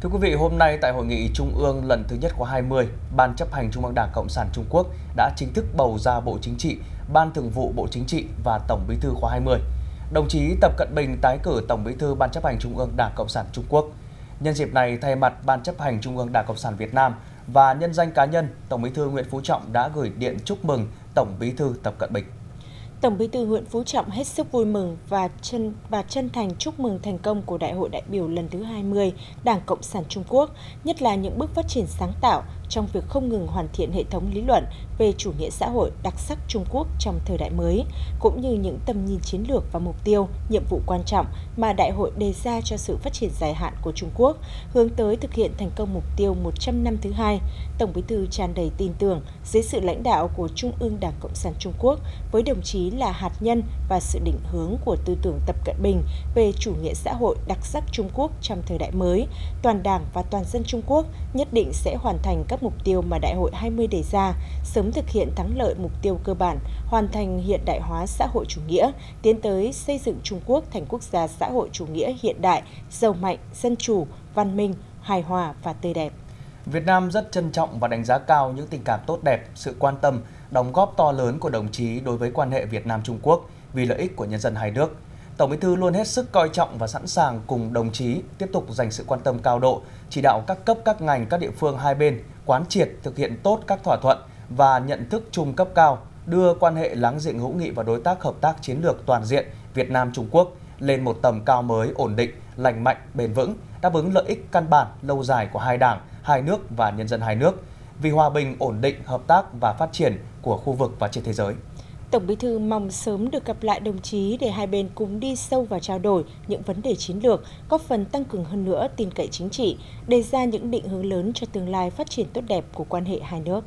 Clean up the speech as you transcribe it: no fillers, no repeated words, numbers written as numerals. Thưa quý vị, hôm nay tại Hội nghị Trung ương lần thứ nhất khóa 20, Ban chấp hành Trung ương Đảng Cộng sản Trung Quốc đã chính thức bầu ra Bộ Chính trị, Ban Thường vụ Bộ Chính trị và Tổng Bí thư khóa 20. Đồng chí Tập Cận Bình tái cử Tổng Bí thư Ban chấp hành Trung ương Đảng Cộng sản Trung Quốc. Nhân dịp này, thay mặt Ban chấp hành Trung ương Đảng Cộng sản Việt Nam và nhân danh cá nhân, Tổng Bí thư Nguyễn Phú Trọng đã gửi điện chúc mừng Tổng Bí thư Tập Cận Bình. Tổng Bí thư Nguyễn Phú Trọng hết sức vui mừng và chân thành chúc mừng thành công của Đại hội đại biểu lần thứ 20 Đảng Cộng sản Trung Quốc, nhất là những bước phát triển sáng tạo trong việc không ngừng hoàn thiện hệ thống lý luận về chủ nghĩa xã hội đặc sắc Trung Quốc trong thời đại mới, cũng như những tầm nhìn chiến lược và mục tiêu, nhiệm vụ quan trọng mà Đại hội đề ra cho sự phát triển dài hạn của Trung Quốc, hướng tới thực hiện thành công mục tiêu 100 năm thứ hai. Tổng Bí thư tràn đầy tin tưởng dưới sự lãnh đạo của Trung ương Đảng Cộng sản Trung Quốc, với đồng chí là hạt nhân và sự định hướng của tư tưởng Tập Cận Bình về chủ nghĩa xã hội đặc sắc Trung Quốc trong thời đại mới, toàn Đảng và toàn dân Trung Quốc nhất định sẽ hoàn thành các mục tiêu mà Đại hội 20 đề ra, sớm thực hiện thắng lợi mục tiêu cơ bản, hoàn thành hiện đại hóa xã hội chủ nghĩa, tiến tới xây dựng Trung Quốc thành quốc gia xã hội chủ nghĩa hiện đại, giàu mạnh, dân chủ, văn minh, hài hòa và tươi đẹp. Việt Nam rất trân trọng và đánh giá cao những tình cảm tốt đẹp, sự quan tâm, đóng góp to lớn của đồng chí đối với quan hệ Việt Nam-Trung Quốc vì lợi ích của nhân dân hai nước. Tổng Bí thư luôn hết sức coi trọng và sẵn sàng cùng đồng chí tiếp tục dành sự quan tâm cao độ, chỉ đạo các cấp, các ngành, các địa phương hai bên quán triệt thực hiện tốt các thỏa thuận và nhận thức chung cấp cao, đưa quan hệ láng giềng hữu nghị và đối tác hợp tác chiến lược toàn diện Việt Nam-Trung Quốc lên một tầm cao mới, ổn định, lành mạnh, bền vững, đáp ứng lợi ích căn bản lâu dài của hai Đảng, hai nước và nhân dân hai nước, vì hòa bình, ổn định, hợp tác và phát triển của khu vực và trên thế giới. Tổng Bí thư mong sớm được gặp lại đồng chí để hai bên cùng đi sâu và trao đổi những vấn đề chiến lược, góp phần tăng cường hơn nữa tin cậy chính trị, đề ra những định hướng lớn cho tương lai phát triển tốt đẹp của quan hệ hai nước.